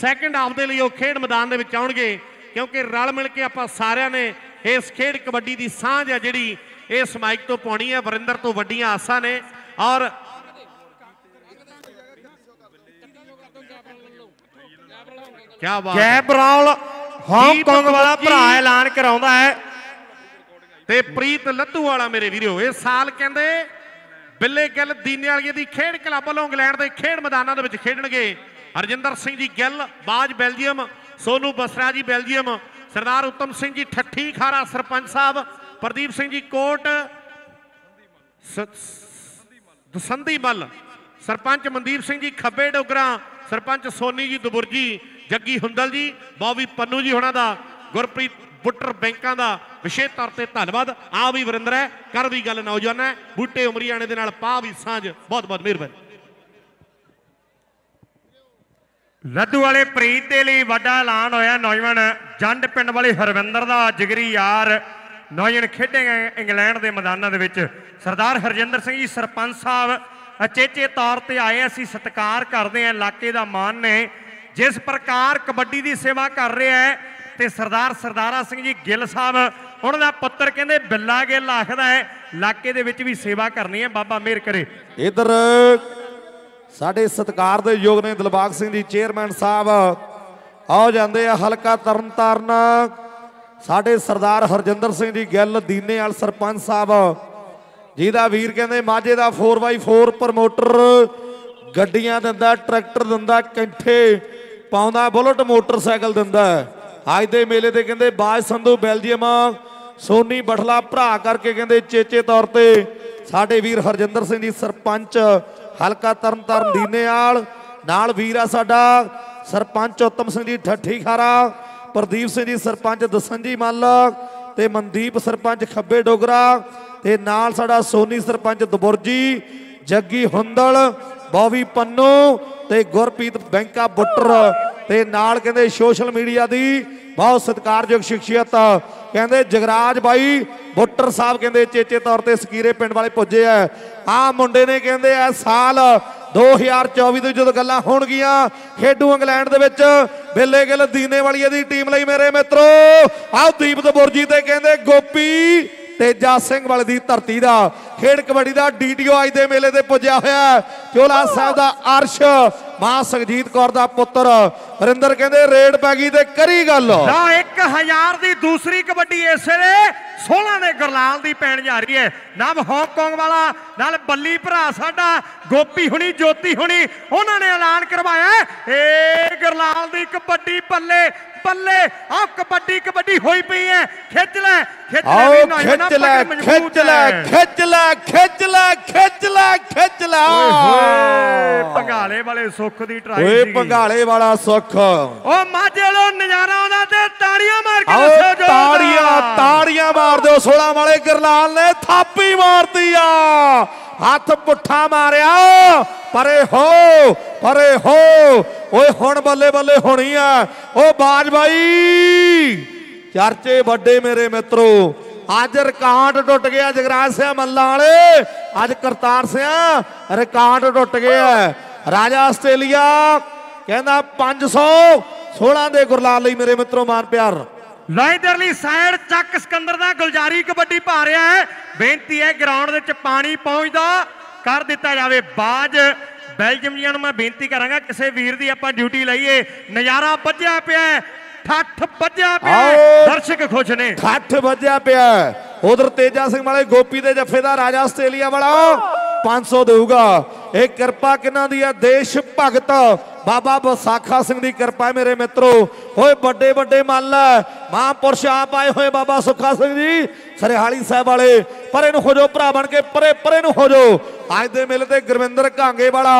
सैकेंड हाफ के लिए खेड मैदान में आउणगे, क्योंकि रल मिल के आपां सारियां ने इस खेड कबड्डी की सांझ है जिहड़ी इस माइक तो पाउणी है। वरिंदर तो वड्डियां आसां ने और क्या बात है। जयबराल हांगकांग वाला भरा ऐलान कराउंदा है ते प्रीत लत्तू वाला मेरे वीरो इस साल कहंदे बिल्ले गिल दीने वाली दी खेड क्लब वालों इंग्लैंड के खेड मैदानों के खेडणगे। हरजिंदर सिंह जी गिल बाज बेल्जियम, सोनू बसरा जी बेल्जियम, सरदार उत्तम सिंह जी ठट्ठी खारा सरपंच साहब, प्रदीप सिंह जी कोट संधीमल, सरपंच मनदीप सिंह जी खब्बे डोगरा, सरपंच सोनी जी दुबुरजी, जग्गी हुंदल जी, बॉबी पन्नू जी होना दा, गुरप्रीत बुटर बैंकों का विशेष तौर पर धन्यवाद। आ भी वरिंदर है, कर भी गल नौजवान है, बूटे उमरीआणे दे नाल पा भी सांझ। बहुत बहुत मेहरबानी। लद्दू वाले प्रीत के लिए वड्डा ऐलान होया। नौजवान जंड पिंड वाले हरविंदर का जिगरी यार नौजवान खेडेगा इंग्लैंड के मैदानों के विच। सरदार हरजिंदर सिंह जी सरपंच साहब अचेचे तौर पर आए, असीं सत्कार करते हैं। इलाके का मान ने जिस प्रकार कबड्डी की सेवा कर रहे हैं ते सरदार सरदारा सिंह जी गिल साहब उन्होंने पुत्र कहते बिल्ला गिल आखदा है इलाके दे विच भी सेवा करनी है। बाबा मेहर करे। इधर साढ़े सत्कार दे योग ने दिलबाग सिंह जी चेयरमैन साहब आ जाते हैं। हलका तरन तारण साढ़े सरदार हरजिंदर सिंह जी गिल दीनेवाल सरपंच साहब जी का वीर कहते माझे का 4x4 प्रमोटर गड्डियां दिंदा, ट्रैक्टर दिंदा, कंठे पाउंदा, बुलेट मोटरसाइकिल दिंदा। अज के मेले से कहते बाज संधू बेल्जियम, सोनी बठला भरा करके कहते चेचे तौर पर साढ़े वीर हरजिंदर सिंह जी सरपंच हलका तरन तारण दीनेवाल नाल वीर आ साडा सरपंच उत्तम सिंह जी ठट्ठी खारा, प्रदीप सिंह जी सरपंच दसंजी मल ते मनदीप सरपंच खब्बे डोगरा ते नाल साडा सोनी सरपंच दबुरजी, जग्गी हुंदल, बॉबी पन्नू ते गुरप्रीत बैंका बुट्टर ते नाल कहते सोशल मीडिया की बहुत सत्कारयोग शख्सियत कहते जगराज भाई बुट्टर साहब कहते चेचे तौर पर सकीरे पिंड वाले पुजे है। आ मुंडे ने कहते हैं साल 2024 जो गल्लां होणगियां खेडू इंग्लैंड दे विच बिल्ले गिल दीने वाली दी टीम लई मेरे मित्रो आओ दीप दबुरजी ते कहते गोपी तेजा सिंह वाले की धरती का खेड कबड्डी का DTO अज के मेले से पुज्या होया। चोला साहब का अर्श मां सुखजीत कौर का पुत्र वरिंदर कहते रेड पै गई ते करी गल। 1000 की दूसरी कबड्डी इस वे 16 ने गुरलाल की पैण जा रही है। नाम हांगकांग वाला नाल बल्ली भरा साडा गोपी हुणी ज्योति हुणी उन्होंने ऐलान करवाया ए गुरलाल की कबड्डी पल्ले पल्ले। आओ कबड्डी कबड्डी होई पई है। खिच ले खिच ले खिच ले खिच ले खिच ले खिच ले खिच ले। पंगाले वाले सुख दी ट्राई ओए पंगाले वाला सुख ओ माझे लो नजारा आंदा ते ताड़ियां मार के दसो जो ताड़ियां ताड़ियां मार दो। 16 वाले गुरलाल ने थापी मारती आ हाथ पुठा मारिया परे हो परे हो। ओए हुण बल्ले बल्ले होनी है। ओ बाज भाई चर्चे बड़े मेरे मित्रों, अज रिकॉर्ड टुट गया जगराज सिंह मल्ला वाले, अज करतार सिंह रिकॉर्ड टुट गया। राजा आस्ट्रेलिया कहना 516 दे गुरलाल लई मेरे मित्रों मान प्यार। लो इधरली साइड चक सिकंदर दा गुलजारी कबड्डी पा रहा है, बेनती है ग्राउंड दे विच पानी पहुंचदा कर दिता जावे बाज। बेलजियम मैं बेनती करांगा किसी वीर दी आपां ड्यूटी लाइए, नज़ारा बज्या पिया है, ठठ बज्या पिया है, दर्शक खुश ने, ठठ बज्या पिया है। उधर तेजा सिंह वाले गोपी दे जफेदार राजा आस्ट्रेलिया वाला 500 देगा। यह कृपा किन्हां दी है, देश भगत बाबा बसाखा सिंह दी कृपा है मेरे मित्रों। होए बड़े बड़े मल महापुरुष आप आए हुए बाबा सुखा सिंह जी सरिहाली साहब वाले, परे नूं हो जाओ भरा बन के, परे परे नूं हो जाओ। अज दे मेले ते गुरविंदर घांगे वाला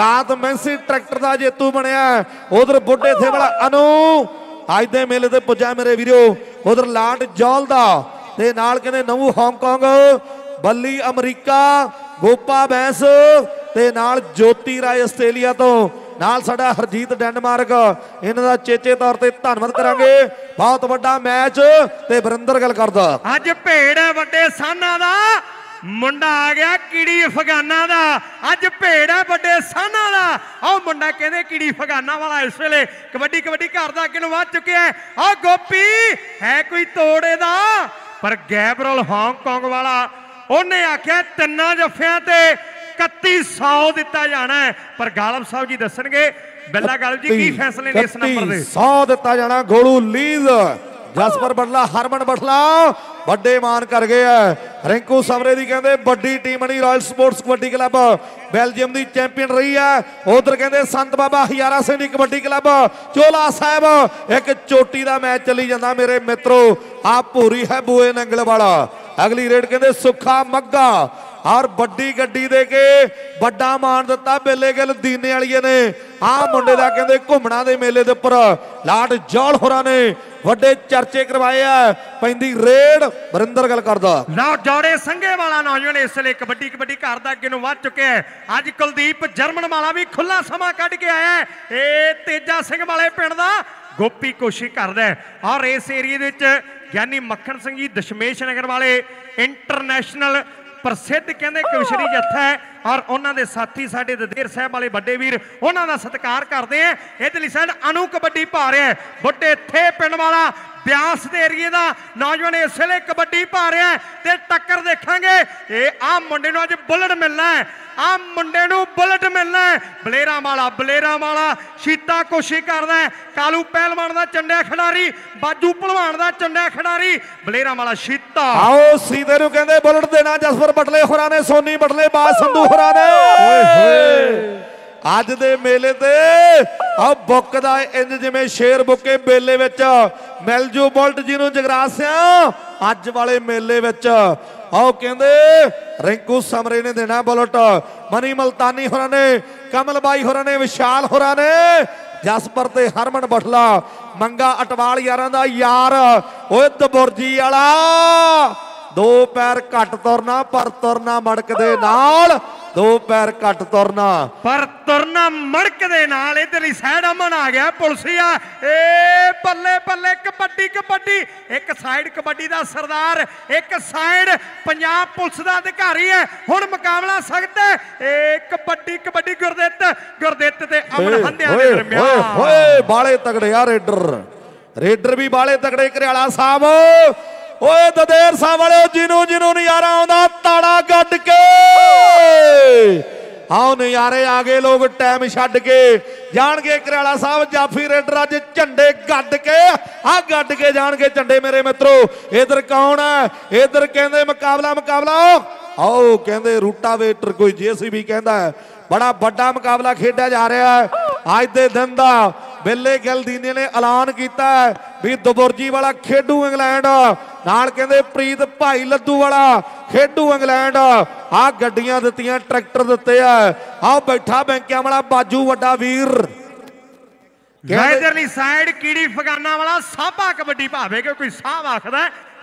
रात मैंसी ट्रैक्टर दा जेतू बनिया। उधर बुढ़े थे वाला अनु अज दे मेले ते पुज्जा मेरे वीरो। उधर लाड जौल दा ते नाल कहंदे नवू हांगकांग, बल्ली अमरीका, गोपा बैंस ते नाल ज्योति राय आस्ट्रेलिया तो, नाल साडा हरजीत डेनमार्क, इन्हां दा चेचे तौर ते धन्नवाद करांगे। बहुत वड्डा मैच ते वरिंदर गल करदा, अज भेड़ है वड्डे साना दा मुंडा आ गया किड़ी फगाना दा, अज भेड़ है वड्डे साना दा। आओ मुंडा कहंदे किड़ी फगाना वाला इस वेले कबड्डी कबड्डी घर दा अगे नूं वध चुक्या है। आओ गोपी है कोई तोड़े दा, पर गैबरल हांगकांग वाला उन्हें आख्या तिना जफिया 3100 दिता जाना है। पर गालब साहब जी दसणगे बिल्ला गालब जी की फैसले ने इस नंबर दे 100 दिता जाना। गोलू लीज, जसपर बड़ला, हरमन बड़ला बड़े मान कर गए है। रिंकू सबरे दी कहंदे बड़ी टीम नहीं, royal sports kabaddi club Belgium दी चैंपियन रही है। उधर कहंदे संत बाबा हजारा सिंह दी कबड्डी क्लब चोला साहब एक चोटी दा मैच चली जांदा मेरे मित्रों। आ पूरी है बूए नंगल वाला, अगली रेड कहंदे सुखा मग्गा और बड़ी गड्डी दे के बड़ा मान दिता बेले गल दीने वालिए ने। आ मुंडे दा कहंदे घुमणा दे मेले दे उपर लाड जौल होरां ने वड्डे चर्चे करवाए है। पैंदी रेड वरिंदर गल करदा, लओ जौड़े संघे वाला नौजवान इस वेले कबड्डी कबड्डी घर दा अगे नूं वध चुक्या है। अज कुलदीप जर्मन वाला भी खुला समा कढ के आया है। ए तेजा सिंह वाले पिंड दा गोपी कोशिश करदा है और इस एरिए दे विच ਗਿਆਨੀ ਮੱਖਣ ਸਿੰਘ ਜੀ ਦਸ਼ਮੇਸ਼ ਨਗਰ ਵਾਲੇ ਇੰਟਰਨੈਸ਼ਨਲ प्रसिद्ध कहते कविशरी जत्था है और उन्होंने साथी साढ़े ददेर साहब वाले बड़े वीर उन्हों का सत्कार करते हैं। इधरली साइड अनु कबड्डी पा रहा है, बुढ़े थे पिंड वाला ब्यास के एरिए का नौजवान इस वेले कबड्डी पा रहा है। तो टक्कर देखेंगे, ये आ मुंडे नूं अज बुलेट मिलना है, आ मुंडे नूं बुलेट मिलना है। बलेरा वाला शीता कोशिश करदा है, कालू पहलवान का चंडिया खिडारी, बाजू भलवान का चंडिया खिडारी, बलेरा वाला शीता। आओ सीधे नूं कहंदे बुलेट देना जसवर बटले होरां ने, सोनी बटले बास संधू होरां ने। अज दे मेले ते आ बुकदा इंज जिवें शेर बुके मेले विच मिलजू बुलट जी नूं जगराज सिंह अज वाले मेले विच। आओ कहंदे रिंकू समरे ने देना बुलट, मनी मलतानी होरां ने, कमल बाई होरां ने, विशाल होरां ने, जसपर ते हरमन बठला, मंगा अटवाल यारां दा यार ओए दबुरजी वाला। दो पैर घट तुरना पर तुरना मड़क दे नाल, दो पैर घट तुरना पर तुरना मड़क दे नाल। इधरली साइड अमन आ गया पुलसिया, ए बल्ले बल्ले कबड्डी कबड्डी। एक साइड कबड्डी का सरदार, एक साइड पंजाब पुलिस का अधिकारी है, हुण मुकाबला सख्त है। ए कबड्डी कबड्डी गुरदित ते अमन हंदिया दे दरमियान होए बाले तगड़े आ। रेडर भी बाले तगड़े करियाला साहब, ओए ददेर साहब वाले जिनू जिनू नजारा आउंदा ताड़ा कट के। आओ नजारे आ गए लोग टाइम छड्ड के जाणगे। करियाला साहब जाफी रेडर अज झंडे गड्ड के आ गड्ड के जाणगे झंडे मेरे मित्रों। इधर कौन है, इधर कहंदे मुकाबला मुकाबला, आओ कहंदे रूटावेटर कोई जेसीबी कहंदा है, बड़ा बड़ा मुकाबला खेडिया जा रहा है। अज दे दिन दा बेले गल दीने ने ऐलान किया भी दबुरजी वाला खेडू इंग्लैंड, नाल कहंदे प्रीत भाई लद्दू वाला खेडू इंग्लैंड। आ गड्डियां दित्तियां, ट्रैक्टर दित्ते है। आओ बैठा बैंकिया वाला बाजू वड्डा वीर, इधरली साइड कीड़ी फगाना वाला साभा कबड्डी भावे के कोई साहब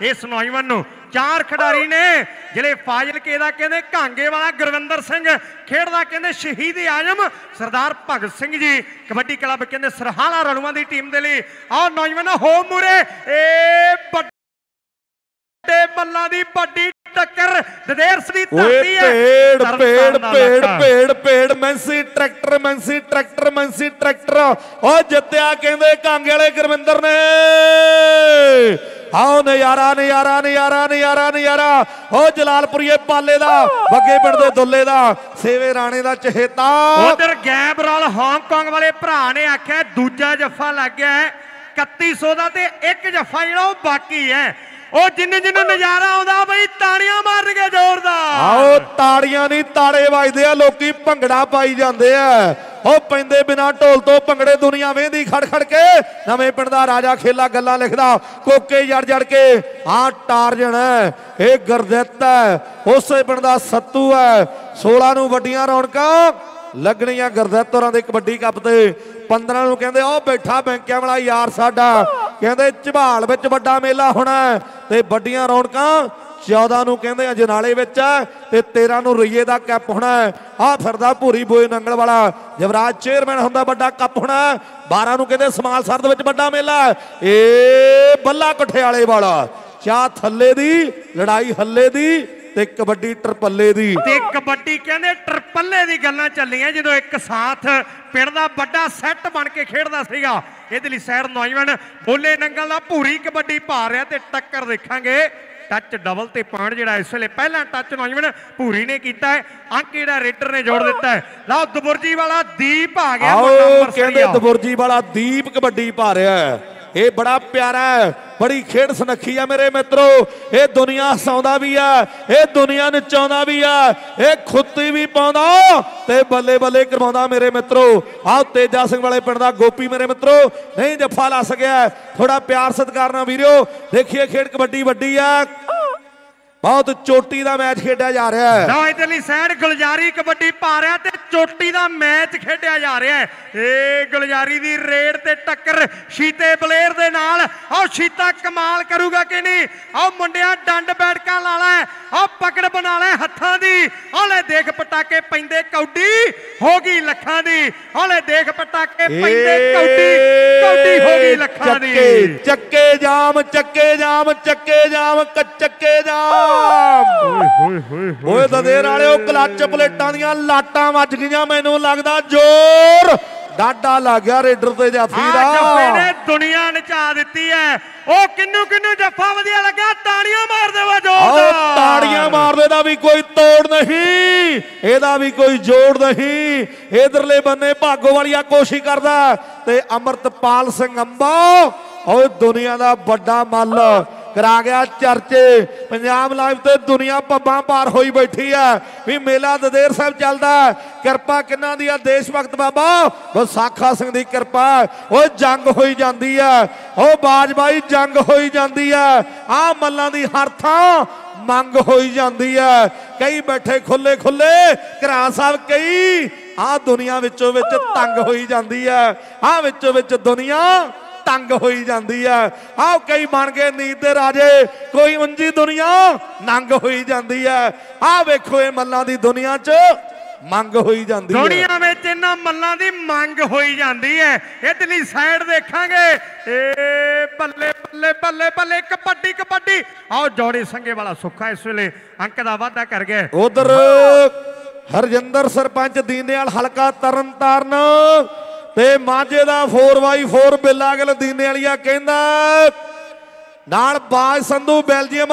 आखदा इस नौजवान नूं चार खिडारी ने जिले फाजिल के दा कहंदे कांगे वाला गुरविंदर सिंह खेडदा कहंदे शहीद आजम सरदार भगत सिंह जी कबड्डी क्लब कहंदे सरहाला रलूआं दी टीम दे लई और नौजवान हो मूरे ए बड्डे बल्ला दी बड्डी टक्कर ददेरस दी धरती है पेड़ पेड़ पेड़ पेड़ पेड़ मैंसी ट्रैक्टर और जित्या कहंदे कांगे वाले गुरविंदर ने आओ नजारा नजारा नजारा नजारा नजारा ओ जलालपुरीए पाले दा बग्गे पिंड दे दुल्ले दा सेवे राणे दा चहेता उधर गैबराल हांगकांग वाले भरा ने आख्या दूजा जफा लग गया है 3100 दा ते एक जफा जेहड़ा ओ बाकी है ओ जिन्ने जिन्ने नजारा आउंदा बई ताड़ियां मार के जोरदार आओ ताड़ियां नहीं ताड़े वजदे आ लोकी भंगड़ा पाई जांदे आ ओ पेंदे बिना ढोल तो भंगड़े दुनिया वेंदी खड़ खड़ के नवें पिंड दा राजा खेला गल्ला लिखदा कोके जड़ जड़ के आ टारजन है ये गुरदित है उस पिंड दा सत्तू है 16 नूं वड्डियां रौनकां लगणियां गुरदित होरां दे कबड्डी कप ते 15 नूं कहंदे ओ बैठा बैंकियां वाला यार साडा कहंदे झबाल विच वड्डा मेला होना ते वड्डियां रौनकां 14 नूं कहंदे अजनाले विच ते 13 नूं रईए दा कप होना आ फिरदा भूरी बोए नंगल वाला जवराज चेयरमैन हुंदा बड़ा कप होना 12 नूं कहंदे समाल सरद विच बड़ा मेला ए बल्ला कठियाले वाला चा थल्ले दी लड़ाई हल्ले दी ते कबड्डी ट्रपल्ले दी ते कबड्डी कहंदे ट्रपल्ले दी गल्लां चलियां जदों एक साथ पिंड दा बड़ा सैट बन के खेडदा सीगा इहदे लई सैर नौजवान बोले नंगल दा भूरी कबड्डी पा रिहा ते टक्कर देखांगे टच डबल ते पॉइंट जिहड़ा इस वेले पहला टच नौजवान भूरी ने कीता है अंक जिहड़ा रेडर ने जोड़ दिता है लाओ दबुरजी वाला दीप आ गया नंबर कहंदे दबुरजी वाला दीप कबड्डी पा रहा है ये बड़ा प्यारा है बड़ी खेड सनखी है मेरे मित्रों ये दुनिया हसाउंदा भी है ये दुनिया नचाउंदा भी है ये खुत्ती भी पाउंदा ते बल्ले बल्ले करवाउंदा मेरे मित्रों आओ तेजा सिंह वाले पिंड दा गोपी मेरे मित्रों नहीं जफा ला सकिया थोड़ा प्यार सत्कार ना वीरो देखिए खेड कबड्डी वड्डी है बहुत चोटी का मैच खेडिया जा रहा है ना इधरली साइड गुलजारी कबड्डी पा रहा है चोटी का मैच खेडिया जा रहा है ए गुलजारी दी रेड ते टक्कर शीते बलेर दे नाल और शीता कमाल करूगा कि नहीं और मुंडिया डंड बैठका ला लै और पकड़ बना लै हत्थां दी ओले देख पटाके पैंदे कौडी हो गई लखां दी ओले देख पटाके पैंदे कौडी कौडी हो गई लखां दी चक्के जाम चक्के जाम चक्के जाम चक्के जाम इधरले बन्ने भागो वालिया कोशिश करदा ते अमृतपाल सिंह अंबा और दुनिया का बड़ा मल करा गया चर्चे पंजाब लाइव तो दुनिया पब्बां पार होई बैठी है भी मेला ददेर साहब चलता है कृपा किन्ना दी देश भगत बाबा वसाखा सिंह दी कृपा वो जंग होई जाती है वह बाजबाई जंग होई जाती है आ मल्लां दी हर थां मंग होई जाती है कई बैठे खुले खुले घरा साहब कई आ दुनिया विचों विच तंग होई जाती है आ विचों विच दुनिया तंग होई जाती है आओ कई बन गए नीत दे राजे कोई उंजी दुनिया नंग होई जाती है आ वेखो ये मल्लां दी दुनिया च ਮੰਗ ਹੋਈ ਜਾਂਦੀ ਹੈ ਦੁਨੀਆ ਵਿੱਚ ਇਹਨਾਂ ਮੱਲਾਂ ਦੀ ਮੰਗ ਹੋਈ ਜਾਂਦੀ ਹੈ ਇਧਰਲੀ ਸਾਈਡ ਦੇਖਾਂਗੇ ਏ ਬੱਲੇ ਬੱਲੇ ਬੱਲੇ ਬੱਲੇ ਕਬੱਡੀ ਕਬੱਡੀ ਆਓ ਜੋੜੀ ਸੰਗੇ ਵਾਲਾ ਸੁੱਖਾ ਇਸ ਵੇਲੇ ਅੰਕ ਦਾ ਵਾਧਾ ਕਰ ਗਿਆ ਉਧਰ ਹਰਜਿੰਦਰ ਸਰਪੰਚ ਦੀਨੇਵਾਲ ਹਲਕਾ ਤਰਨਤਾਰਨ ਤੇ ਮਾਝੇ ਦਾ 4x4 ਬਿੱਲਾ ਗਿੱਲ ਦੀਨੇਵਾਲੀਆ ਕਹਿੰਦਾ नाल बाज संधू बेलजियम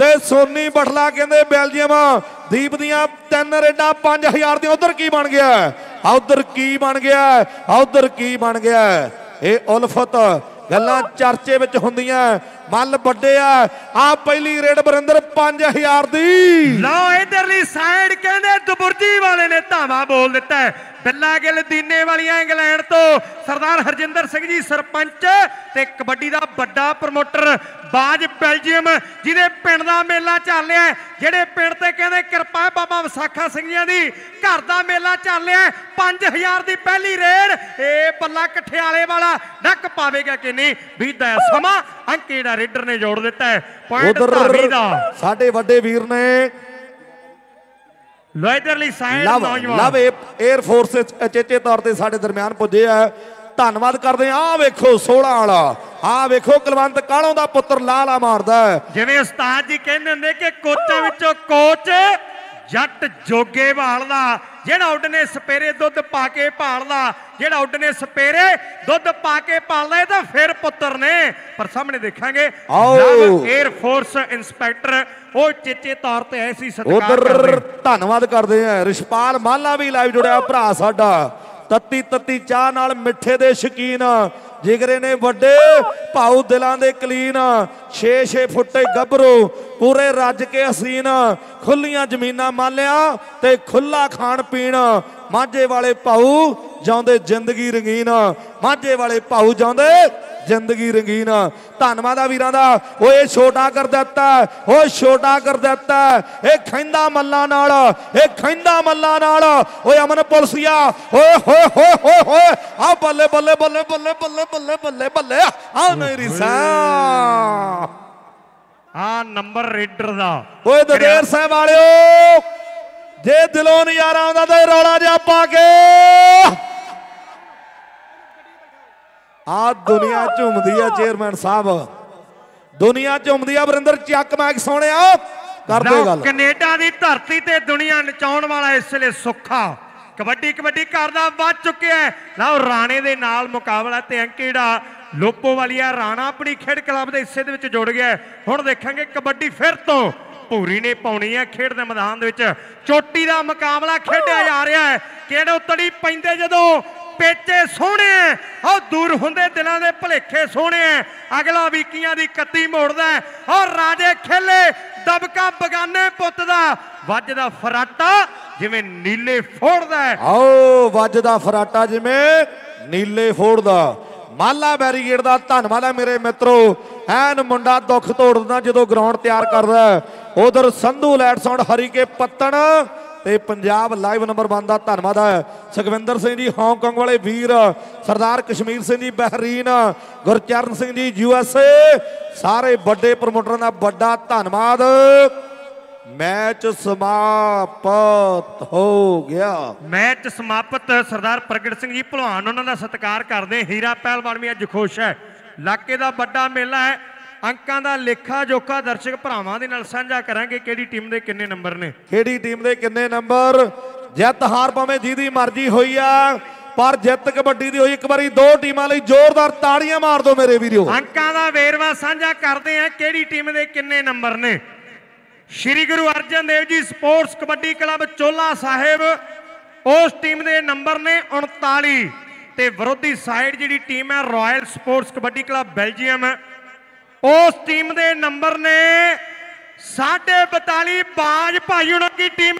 ते सोनी बठला कहते बेलजियम दीप दियां 3 रेडा 5000 दी उधर की बन गया उधर की बन गया उधर की बन गया ये उल्फत गल्लां चर्चे विच हुंदियां मल बड़े आ पहली रेड बरिंदर 5000 दी लो इधरली साइड कहंदे दुबुर्जी वाले ने धावा बोल दिता है बिल्ला गिल दीने वालिया इंग्लैंड तो सरदार हरजिंदर सिंह जी सरपंच ते कबड्डी दा बड़ा प्रमोटर बाज बेल्जियम जिहदे पिंड दा मेला चल रहा है, जिहड़े पिंड ते कहंदे कृपा बाबा विसाखा सिंह जी दी घर दा मेला चल रहा है। 5000 दी पहली रेड ए बल्ला कठियाले वाला नक पावेगा कि नहीं। बीदा समा अंक जेहड़ा रेडर ने जोड़ दिता है पॉइंट 20 दा। साडे वड्डे वीर ने चेचे तौर पर साडे दरम्यान पुजे है, धन्नवाद करते हैं। आ वेखो 16 वाला, आ वेखो कलवंत कालों दा पुत्र लाला मारदा है। जिवें उस्ताद जी कहंदे हुंदे कि कोचां विचों कोच जट जोगे वालदा ਜਿਹੜਾ ਉਡਨੇ ਸਪੇਰੇ ਦੁੱਧ ਪਾ ਕੇ ਭਾਲਦਾ, ਜਿਹੜਾ ਉਡਨੇ ਸਪੇਰੇ ਦੁੱਧ ਪਾ ਕੇ ਭਾਲਦਾ ਇਹਦਾ ਫਿਰ ਪੁੱਤਰ ਨੇ। ਪਰ ਸਾਹਮਣੇ ਦੇਖਾਂਗੇ ਨਵ 에ਅਰ ਫੋਰਸ ਇਨਸਪੈਕਟਰ ਉਹ ਚੇਚੇ ਤੌਰ ਤੇ ਆਏ ਸੀ। ਸਤਿਕਾਰ ਕਰਦੇ ਹਾਂ, ਧੰਨਵਾਦ ਕਰਦੇ ਹਾਂ। ਰਿਸ਼ਪਾਲ ਮਾਲਾ ਵੀ ਲਾਈਵ ਜੁੜਿਆ ਭਰਾ ਸਾਡਾ, ਤੱਤੀ ਤੱਤੀ ਚਾਹ ਨਾਲ ਮਿੱਠੇ ਦੇ ਸ਼ਕੀਨ ਜਿਗਰੇ ਨੇ, ਵੱਡੇ ਭਾਉ ਦਿਲਾਂ ਦੇ ਕਲੀਨ। 6-6 ਫੁੱਟੇ ਗੱਭਰੂ पूरे रज के हसीन, खुलियां जमीनां मालिया ते खुला खाण पीण। माझे वाले भाऊ जांदे जिंदगी रंगीन, माझे वाले भाऊ जांदे जिंदगी रंगीन। धन्नवाद वीरां दा। ओ ये छोटा कर दित्ता, ओ छोटा कर दित्ता, ये खैंदा मल्ला नाल, ये खैंदा मल्ला नाल। ओ अमन पुलसिया, ओ हो हो हो हो, आ बल्ले बल्ले बल्ले बल्ले बल्ले बल्ले बल्ले बल्ले, आ मेरी सा आ नंबर रेडर दा। ओए ददेर साहिब वालियो, जे दिलों नजारा आंदा ते रौला जा पा के आ दुनिया झूमदी है। चेयरमैन साहब दुनिया झूमदी है। वरिंदर चक मैक सोने कर दे गल। कनेडा दी धरती ते दुनिया नचाउण वाला इसलिए सुखा कबड्डी कबड्डी करदा वध चुके है। लाओ राणे दे नाल मुकाबला ते अंकेड़ा लोपो वालिया। राणा अपनी खेड क्लब के हिस्से दे जुड़ गया। हुण देखांगे कबड्डी फिर तो भूरी ने पाउणी है खेड के मैदान दे विच। चोटी का मुकाबला खेडिया जा रहा है। किहड़े तड़ी पैंदे जदों पेचे सोहणे और दूर हुंदे दिलों के भुलेखे सोहणे। अगला वीकियां दी कत्ती मोड़दा है और राजे खेले दबका बगाने पुत दा। वजदा फराटा जिवें नीले फोड़दा है। आओ वजदा फराटा जिवें नीले फोड़दा। माला बैरीगेट दा धन्नवाद है मेरे मित्रों। ऐन मुंडा दुख तोड़दा जदों ग्राउंड तैयार करदा है। उधर संधू लैट साउंड हरी के पत्तन ते पंजाब लाइव नंबर 1 का धन्नवाद है। सुखविंदर सिंह जी हांगकांग वाले वीर, सरदार कश्मीर सिंह जी बहरीन, गुरचरण सिंह जी USA, सारे बड़े प्रमोटर का बड़ा धन्नवाद। मैच समाप्त हो गया। मैच समाप्त। सरदार प्रगट सिंह जी भलवान उन्होंने सत्कार करते। हीरा पहलवान भी अज खुश है। इलाके का बड़ा मेला है। अंकां दा लेखा जोखा दर्शक भरावां दे नाल सांझा करांगे। किहड़ी टीम दे किन्ने नंबर ने, किहड़ी टीम दे किन्ने नंबर। जित हार भावें जिहदी मर्जी होई आ, पर जित कबड्डी दी होई। एक बारी दो टीमां लई जोरदार ताड़ियां मार दो मेरे वीरो। अंकां दा वेरवा सांझा करदे आ। किहड़ी टीम दे किन्ने नंबर ने। श्री गुरु अर्जन देव जी स्पोर्ट्स कबड्डी क्लब चोला साहिब, उस टीम दे नंबर ने 39 ते विरोधी साइड जिहड़ी टीम है royal sports kabaddi club Belgium, उस टीम दे नंबर ने 42। बाज भाई उनकी टीम